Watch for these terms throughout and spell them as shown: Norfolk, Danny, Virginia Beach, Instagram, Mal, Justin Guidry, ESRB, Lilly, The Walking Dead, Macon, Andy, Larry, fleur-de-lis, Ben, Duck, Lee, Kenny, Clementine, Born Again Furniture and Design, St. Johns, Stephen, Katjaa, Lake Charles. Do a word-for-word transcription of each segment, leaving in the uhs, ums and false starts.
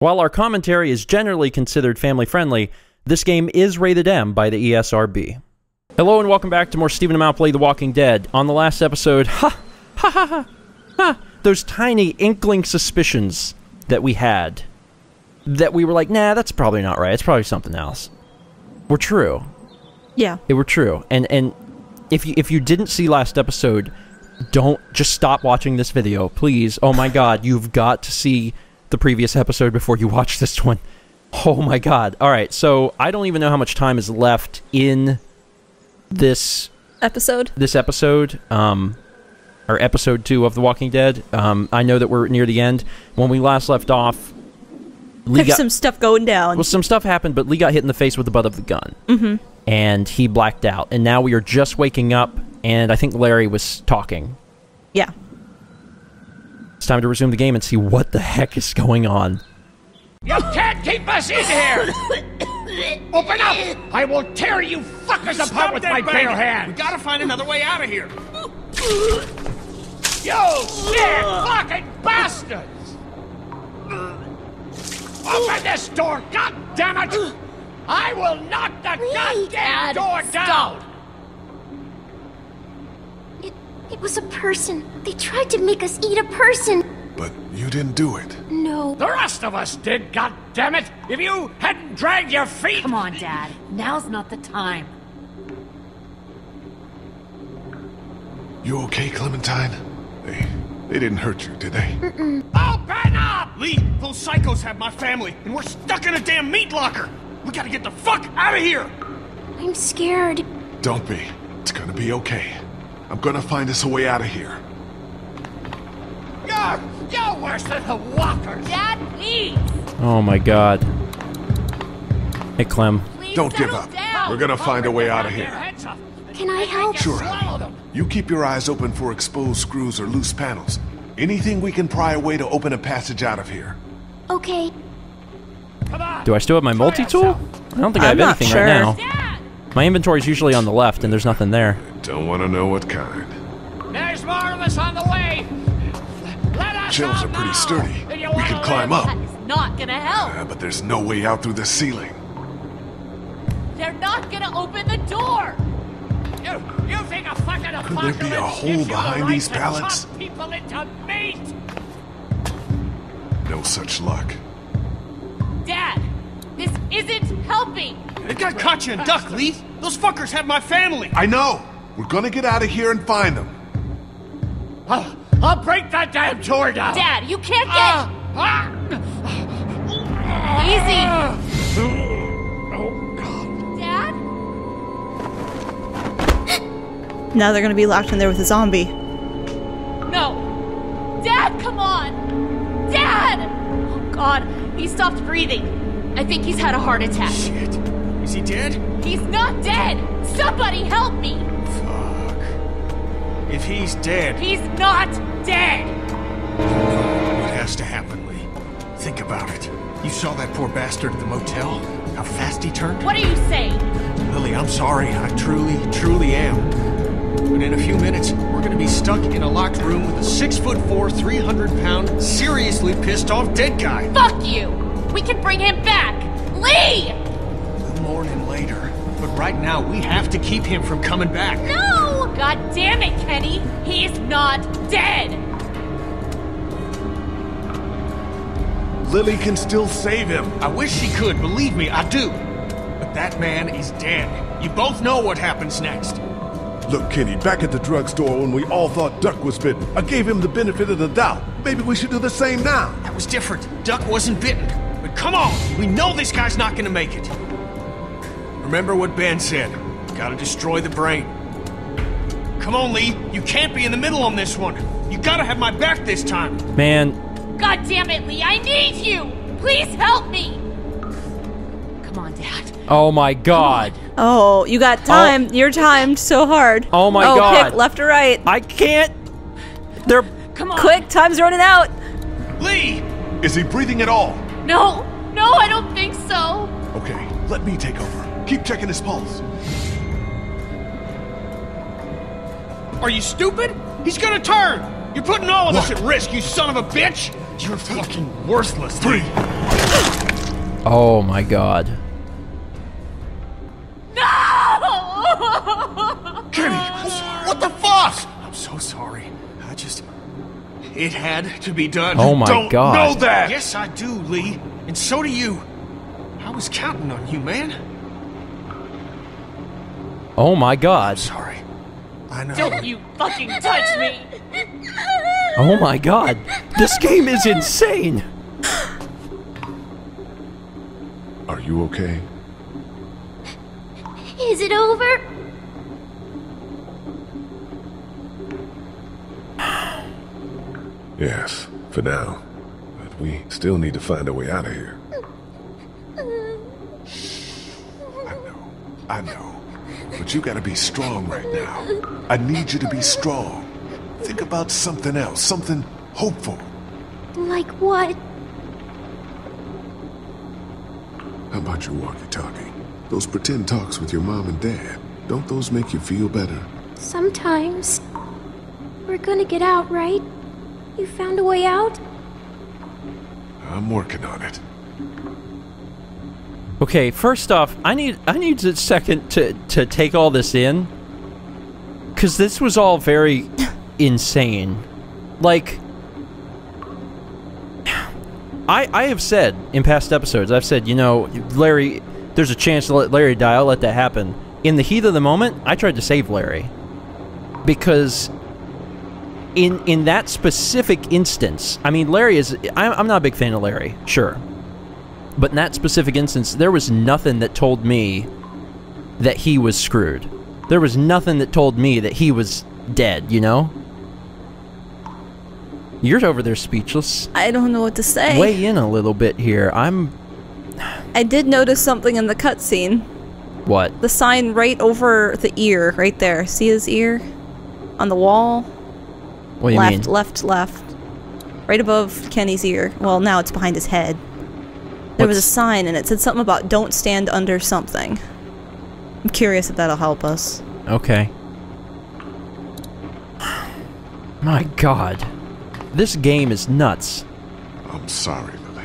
While our commentary is generally considered family-friendly, this game is rated M by the E S R B. Hello and welcome back to more Stephen and Mal play The Walking Dead. On the last episode, ha, ha, ha, ha, ha, those tiny inkling suspicions that we had, that we were like, nah, that's probably not right, it's probably something else, were true. Yeah. They were true. And, and if you, if you didn't see last episode, don't just stop watching this video, please. Oh my god, you've got to see the previous episode before you watch this one. Oh my god. Alright, so I don't even know how much time is left in this episode. This episode, um, or episode two of The Walking Dead. Um, I know that we're near the end. When we last left off, Lee There's got, some stuff going down. Well, some stuff happened, but Lee got hit in the face with the butt of the gun. Mm-hmm. And he blacked out. And now we are just waking up, and I think Larry was talking. Yeah. It's time to resume the game and see what the heck is going on. You can't keep us in here! Open up! I will tear you fuckers apart with my bare hand! We gotta find another way out of here! You sick fucking bastards! Open this door, goddammit! I will knock the goddamn Dad, door down! Stop. It was a person. They tried to make us eat a person. But you didn't do it. No. The rest of us did, goddammit! If you hadn't dragged your feet! Come on, Dad. Now's not the time. You okay, Clementine? They... they didn't hurt you, did they? Mm-mm. Open up! Lee, those psychos have my family, and we're stuck in a damn meat locker! We gotta get the fuck out of here! I'm scared. Don't be. It's gonna be okay. I'm gonna find us a way out of here. You're, you're worse than the walkers! Dad, please! Oh my god. Hey, Clem. Please Don't give up. Down. We're gonna find oh, a way out of here. Can I help? Sure, honey. You keep your eyes open for exposed screws or loose panels. Anything we can pry away to open a passage out of here. Okay. Come on. Do I still have my multi-tool? I don't think I'm I have anything sure. right now. Dad. My inventory's usually on the left, and there's nothing there. Don't want to know what kind. There's more of us on the way. Let us Chills are pretty sturdy. We can climb up. That is not gonna help. Uh, but there's no way out through the ceiling. They're not gonna open the door. You, you think a fucking apocalypse Could there be a hole behind the right these pallets? People into meat. No such luck. Dad, this isn't helping. It got Katjaa and Duck, Lee. Those fuckers have my family. I know. We're gonna get out of here and find them. I'll, I'll break that damn door down! Dad, you can't get... Uh, uh, Easy! Oh, God. Dad? Now they're gonna be locked in there with a zombie. No! Dad, come on! Dad! Oh, God, he stopped breathing. I think he's had a heart attack. Shit. Is he dead? He's not dead! Somebody help me! If he's dead... He's not dead! You know what has to happen, Lee. Think about it. You saw that poor bastard at the motel? How fast he turned? What are you saying? Lily, I'm sorry. I truly, truly am. But in a few minutes, we're gonna be stuck in a locked room with a six foot four, three hundred pound, seriously pissed off dead guy. Fuck you! We can bring him back! Lee! We'll mourn him later. But right now, we have to keep him from coming back. No! God damn it, Kenny! He is not dead! Lily can still save him. I wish she could, believe me, I do. But that man is dead. You both know what happens next. Look, Kenny, back at the drugstore when we all thought Duck was bitten, I gave him the benefit of the doubt. Maybe we should do the same now. That was different. Duck wasn't bitten. But come on! We know this guy's not gonna make it. Remember what Ben said. Gotta destroy the brain. Come on, Lee. You can't be in the middle on this one. You gotta have my back this time. Man. God damn it, Lee. I need you. Please help me. Come on, Dad. Oh, my God. Oh, you got time. Oh. You're timed so hard. Oh, my oh, God. Pick left or right. I can't. They're... Come on. Quick. Time's running out. Lee. Is he breathing at all? No. No, I don't think so. Okay. Let me take over. Keep checking his pulse. Are you stupid? He's gonna turn! You're putting all of what? us at risk, you son of a bitch! You're fucking worthless. Three. Oh my god. No! Kenny! I'm sorry. What the fuck? I'm so sorry. I just... It had to be done. Oh my Don't god. Don't know that! Yes, I do, Lee. And so do you. I was counting on you, man. Oh my god. I'm sorry. I know. Don't you fucking touch me! Oh my god. This game is insane! Are you okay? Is it over? Yes, for now. But we still need to find a way out of here. I know, I know. But you gotta be strong right now. I need you to be strong. Think about something else, something hopeful. Like what? How about your walkie-talkie? Those pretend talks with your mom and dad, don't those make you feel better? Sometimes. We're gonna get out, right? You found a way out? I'm working on it. Okay, first off, I need I need a second to, to take all this in. Cause this was all very insane. Like I I have said in past episodes, I've said, you know, Larry, there's a chance to let Larry die, I'll let that happen. In the heat of the moment, I tried to save Larry. Because in in that specific instance, I mean, Larry is, I'm, I'm not a big fan of Larry, sure. But in that specific instance, there was nothing that told me that he was screwed. There was nothing that told me that he was dead, you know? You're over there speechless. I don't know what to say. Weigh in a little bit here. I'm... I did notice something in the cutscene. What? The sign right over the ear, right there. See his ear? On the wall? What do you mean? Left, left, left. Right above Kenny's ear. Well, now it's behind his head. There What's... was a sign and it said something about don't stand under something. I'm curious if that'll help us. Okay. My god. This game is nuts. I'm sorry, Lily.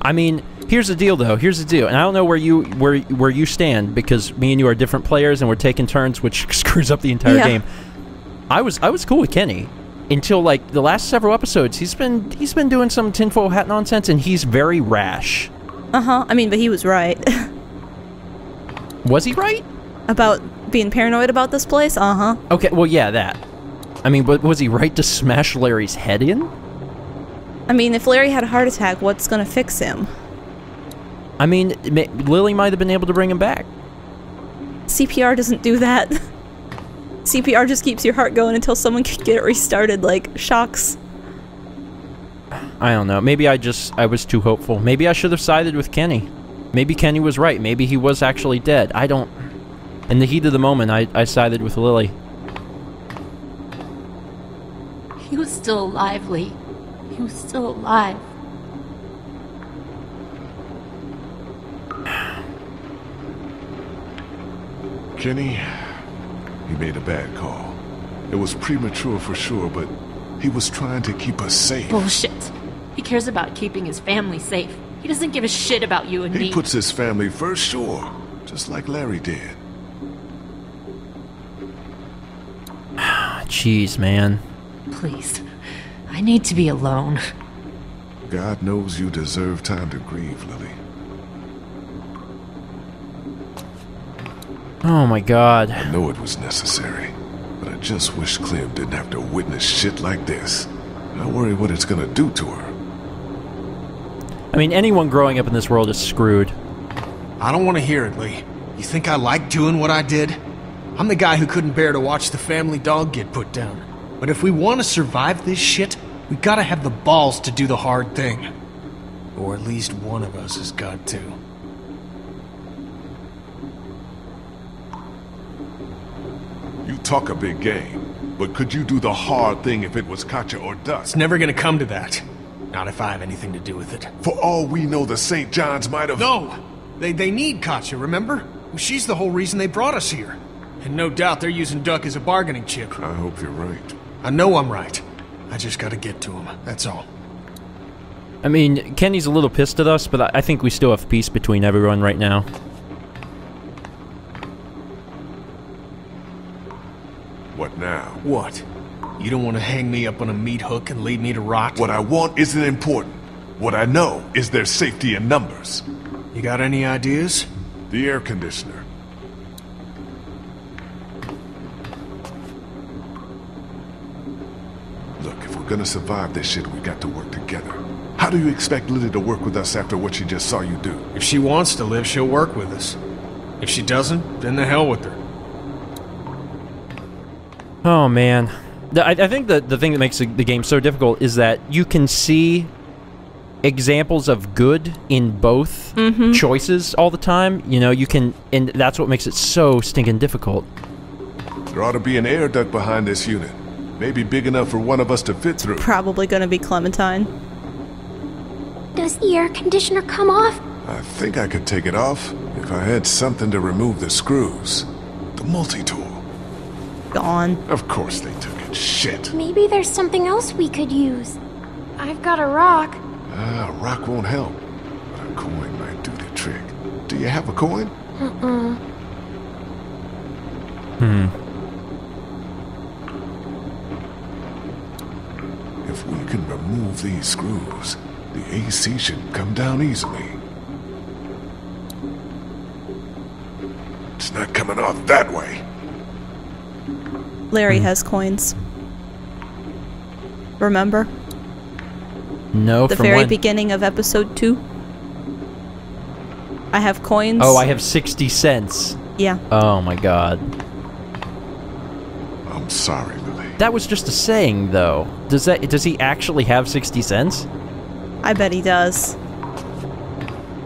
I mean, here's the deal, though. Here's the deal, and I don't know where you where where you stand because me and you are different players, and we're taking turns, which screws up the entire yeah. game. I was I was cool with Kenny until like the last several episodes. He's been he's been doing some tinfoil hat nonsense, and he's very rash. Uh huh. I mean, but he was right. Was he right about being paranoid about this place? Uh huh. Okay. Well, yeah, that. I mean, but was he right to smash Larry's head in? I mean, if Larry had a heart attack, what's gonna fix him? I mean, Lilly might have been able to bring him back. C P R doesn't do that. C P R just keeps your heart going until someone can get it restarted, like shocks. I don't know. Maybe I just, I was too hopeful. Maybe I should have sided with Kenny. Maybe Kenny was right. Maybe he was actually dead. I don't... In the heat of the moment, I, I sided with Lilly. He was still alive, Lee. He was still alive. Kenny, he made a bad call. It was premature for sure, but he was trying to keep us safe. Bullshit. He cares about keeping his family safe. He doesn't give a shit about you and he me. He puts his family first, sure. Just like Larry did. Jeez, man. Please, I need to be alone. God knows you deserve time to grieve, Lily. Oh my god. I know it was necessary, but I just wish Clem didn't have to witness shit like this. I worry what it's gonna do to her. I mean, anyone growing up in this world is screwed. I don't want to hear it, Lee. You think I like doing what I did? I'm the guy who couldn't bear to watch the family dog get put down. But if we want to survive this shit, we gotta have the balls to do the hard thing. Or at least one of us has got to. You talk a big game, but could you do the hard thing if it was Katjaa or Duck? It's never gonna come to that. Not if I have anything to do with it. For all we know, the Saint Johns might have... No! They, they need Katjaa, remember? She's the whole reason they brought us here. And no doubt they're using Duck as a bargaining chip. I hope you're right. I know I'm right. I just gotta get to him, that's all. I mean, Kenny's a little pissed at us, but I, I think we still have peace between everyone right now. What now? What? You don't want to hang me up on a meat hook and leave me to rot? What I want isn't important. What I know is there's safety in numbers. You got any ideas? The air conditioner. Look, if we're gonna survive this shit, we got to work together. How do you expect Lilly to work with us after what she just saw you do? If she wants to live, she'll work with us. If she doesn't, then the hell with her. Oh, man. I, I think the, the thing that makes the, the game so difficult is that you can see examples of good in both mm-hmm. choices all the time. You know, you can... And that's what makes it so stinking difficult. There ought to be an air duct behind this unit. Maybe big enough for one of us to fit through. It's probably gonna be Clementine. Does the air conditioner come off? I think I could take it off if I had something to remove the screws. The multi-tool. Gone. Of course they took it. Shit. Maybe there's something else we could use. I've got a rock. Ah, a rock won't help. But a coin might do the trick. Do you have a coin? Uh-uh. Hmm. If we can remove these screws, the A C should come down easily. It's not coming off that way. Larry has coins. Remember? No, the very when? beginning of episode two. I have coins. Oh, I have sixty cents. Yeah. Oh my god. I'm sorry, Lilly. That was just a saying, though. Does that does he actually have sixty cents? I bet he does.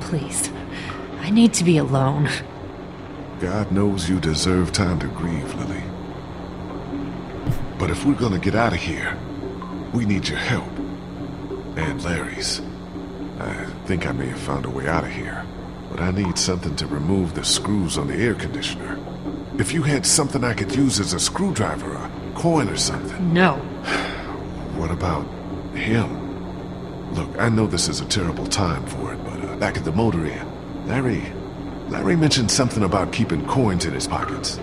Please. I need to be alone. God knows you deserve time to grieve, Lilly. But if we're gonna get out of here, we need your help. And Larry's. I think I may have found a way out of here. But I need something to remove the screws on the air conditioner. If you had something I could use as a screwdriver, a coin or something. No. What about him? Look, I know this is a terrible time for it, but uh, back at the motor inn, Larry... Larry mentioned something about keeping coins in his pockets.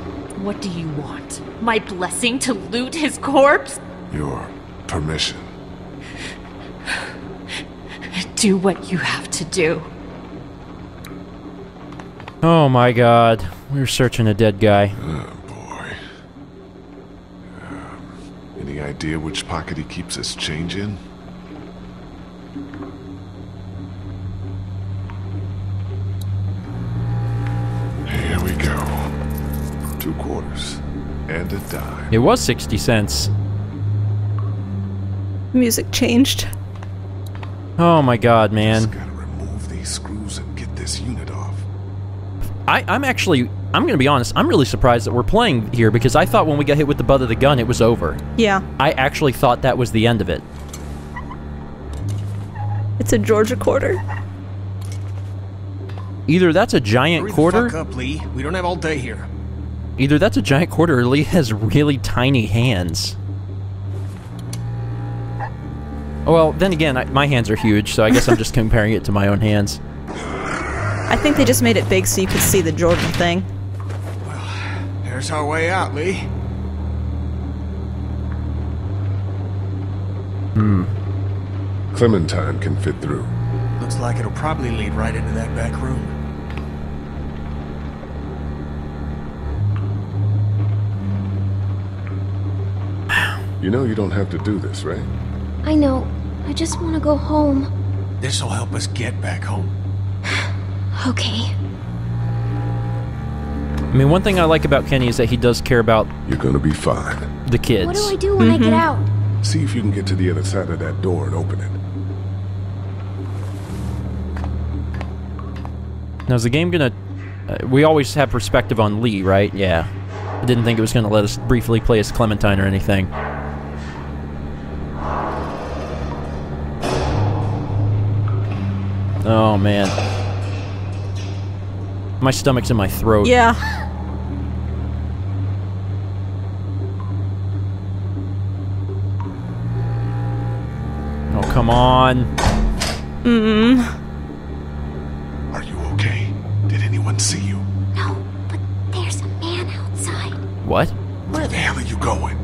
What do you want? My blessing to loot his corpse? Your permission. Do what you have to do. Oh my god. We're searching a dead guy. Oh boy. Um, any idea which pocket he keeps his change in? And a dime. It was sixty cents. Music changed. Oh my god, man. Just gotta remove these screws and get this unit off. I, I'm actually, I'm gonna be honest, I'm really surprised that we're playing here because I thought when we got hit with the butt of the gun, it was over. Yeah. I actually thought that was the end of it. It's a Georgia quarter. Either that's a giant Hurry quarter. The fuck up, Lee. We don't have all day here. Either that's a giant quarter or Lee has really tiny hands. Well, then again, I, my hands are huge, so I guess I'm just comparing it to my own hands. I think they just made it big so you could see the Jordan thing. Well, there's our way out, Lee. Hmm. Clementine can fit through. Looks like it'll probably lead right into that back room. You know you don't have to do this, right? I know. I just want to go home. This'll help us get back home. Okay. I mean, one thing I like about Kenny is that he does care about... You're gonna be fine. ...the kids. What do I do when mm-hmm. I get out? See if you can get to the other side of that door and open it. Now, is the game gonna... Uh, we always have perspective on Lee, right? Yeah. I didn't think it was gonna let us briefly play as Clementine or anything. Oh, man. My stomach's in my throat. Yeah. Oh, come on. Mm-hmm. Are you okay? Did anyone see you? No, but there's a man outside. What? Where the hell are you going?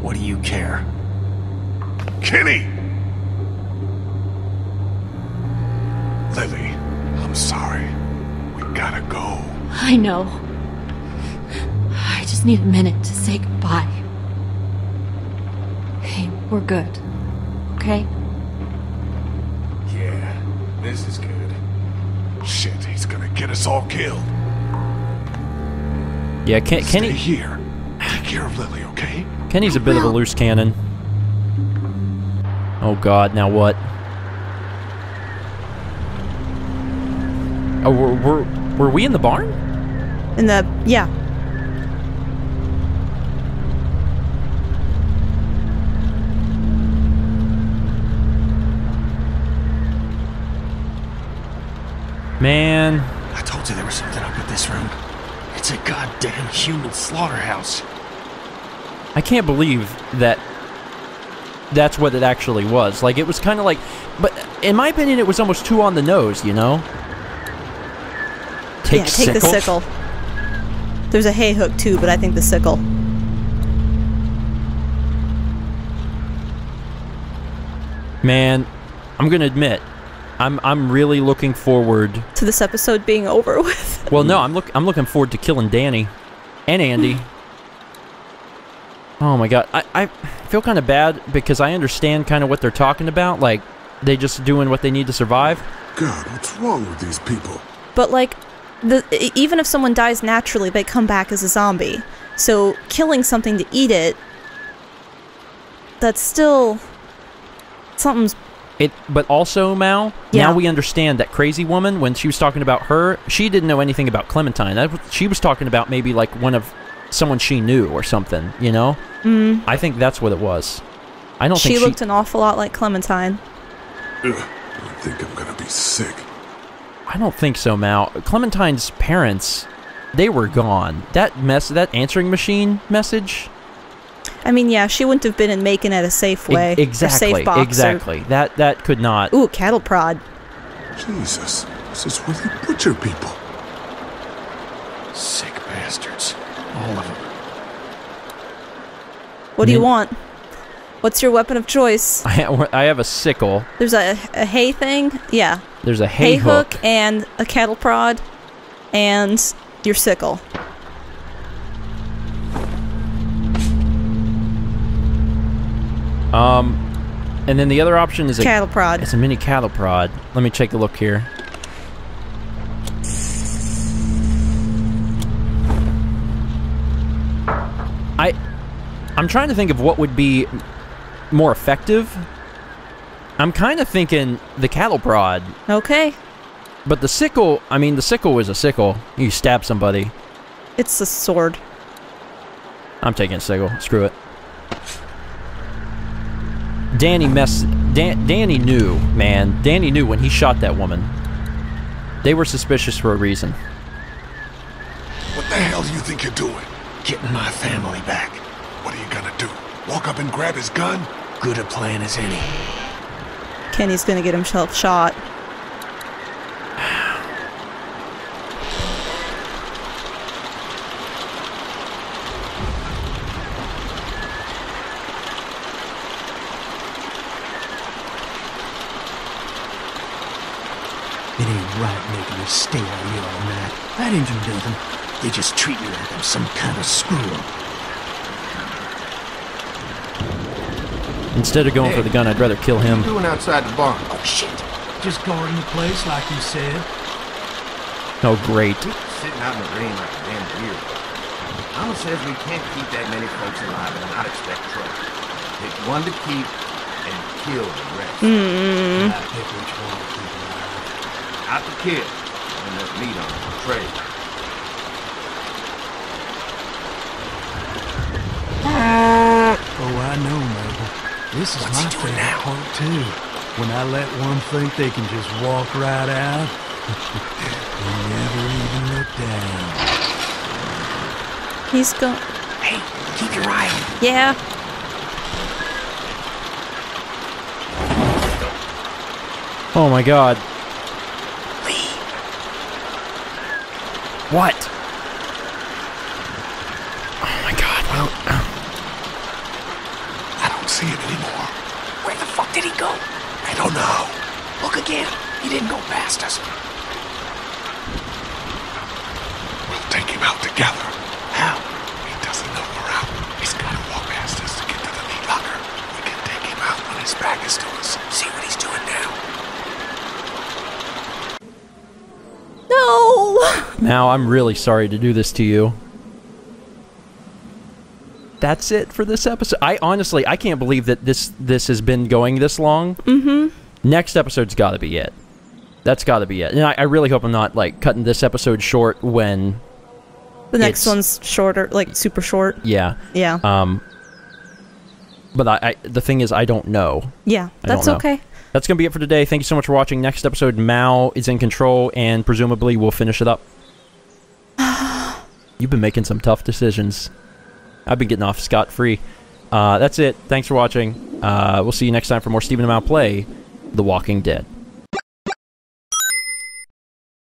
What do you care? Kenny! Lilly, I'm sorry. We gotta go. I know. I just need a minute to say goodbye. Hey, we're good. Okay? Yeah, this is good. Shit, he's gonna get us all killed. Yeah, Ken Kenny... Stay here. Take care of Lilly, okay? Kenny's a bit of a loose cannon. Oh god, now what? Oh, were, were, were we in the barn? In the... yeah. Man. I told you there was something up with this room. It's a goddamn human slaughterhouse. I can't believe that that's what it actually was. Like, it was kind of like... But in my opinion, it was almost too on the nose, you know? Take yeah, sickle. Take the sickle. There's a hay hook too, but I think the sickle. Man, I'm gonna admit, I'm I'm really looking forward to this episode being over with. Well, no, I'm look I'm looking forward to killing Danny and Andy. Oh my god, I I feel kind of bad because I understand kind of what they're talking about. Like, they just doing what they need to survive. God, what's wrong with these people? But like. The, even if someone dies naturally, they come back as a zombie. So killing something to eat it, that's still something's. It, but also, Mal. Yeah. Now we understand that crazy woman when she was talking about her, she didn't know anything about Clementine. That, she was talking about maybe like one of someone she knew or something. You know. Mm. I think that's what it was. I don't she think she looked an awful lot like Clementine. Ugh, I think I'm gonna be sick. I don't think so, Mal. Clementine's parents, they were gone. That mess, that answering machine message. I mean, yeah, she wouldn't have been in Macon at a Safeway. E exactly. Or safe box exactly. Or... That that could not. Ooh, cattle prod. Jesus, this is where they butcher people. Sick bastards, all of them. What do you want? What's your weapon of choice? I, I have a sickle. There's a, a hay thing? Yeah. There's a hay, hay hook. hook. And a cattle prod. And your sickle. Um, and then the other option is a... Cattle prod. It's a mini cattle prod. Let me take a look here. I... I'm trying to think of what would be... more effective. I'm kind of thinking the cattle prod. Okay. But the sickle, I mean, the sickle is a sickle. You stab somebody. It's a sword. I'm taking a sickle. Screw it. Danny mess. Dan Danny knew, man. Danny knew when he shot that woman. They were suspicious for a reason. What the hell do you think you're doing? Getting my family back. What are you gonna do? Walk up and grab his gun? Good a plan as any. Kenny's gonna get himself shot. It ain't right making you stay out here all night. I didn't do nothing. They just treat you like I'm some kind of screw-up. Instead of going hey, for the gun, I'd rather kill him. What are you doing outside the barn? Oh, shit. Just guarding the place, like you said. Oh, great. Sitting out in the rain like a damn deer. Mama says we can't keep that many folks alive and not expect trouble. Pick one to keep and kill the rest. Mm-hmm. I pick which one to keep alive. Not the kid. And let meat on the tray. Oh, I know, Mabel. This is my favorite part, too. When I let one think they can just walk right out, they never even look down. He's gone. Hey, keep your eye out. Yeah. Oh my god. Lee. What? Oh my god, well. I don't see him anymore. Where the fuck did he go? I don't know. Look again. He didn't go past us. We'll take him out together. How? He doesn't know we're out. He's gotta walk past us to get to the meat locker. We can take him out when his back is to us. See what he's doing now. Now, I'm really sorry to do this to you. That's it for this episode. I honestly, I can't believe that this this has been going this long. Mm-hmm. Next episode's got to be it. That's got to be it. And I, I really hope I'm not, like, cutting this episode short when... The next one's shorter, like, super short. Yeah. Yeah. Um. But I, I the thing is, I don't know. Yeah, that's okay. That's going to be it for today. Thank you so much for watching. Next episode, Mal is in control, and presumably we'll finish it up. You've been making some tough decisions. I've been getting off scot-free. Uh, that's it. Thanks for watching. Uh, we'll see you next time for more Stephen and Mal Play, The Walking Dead.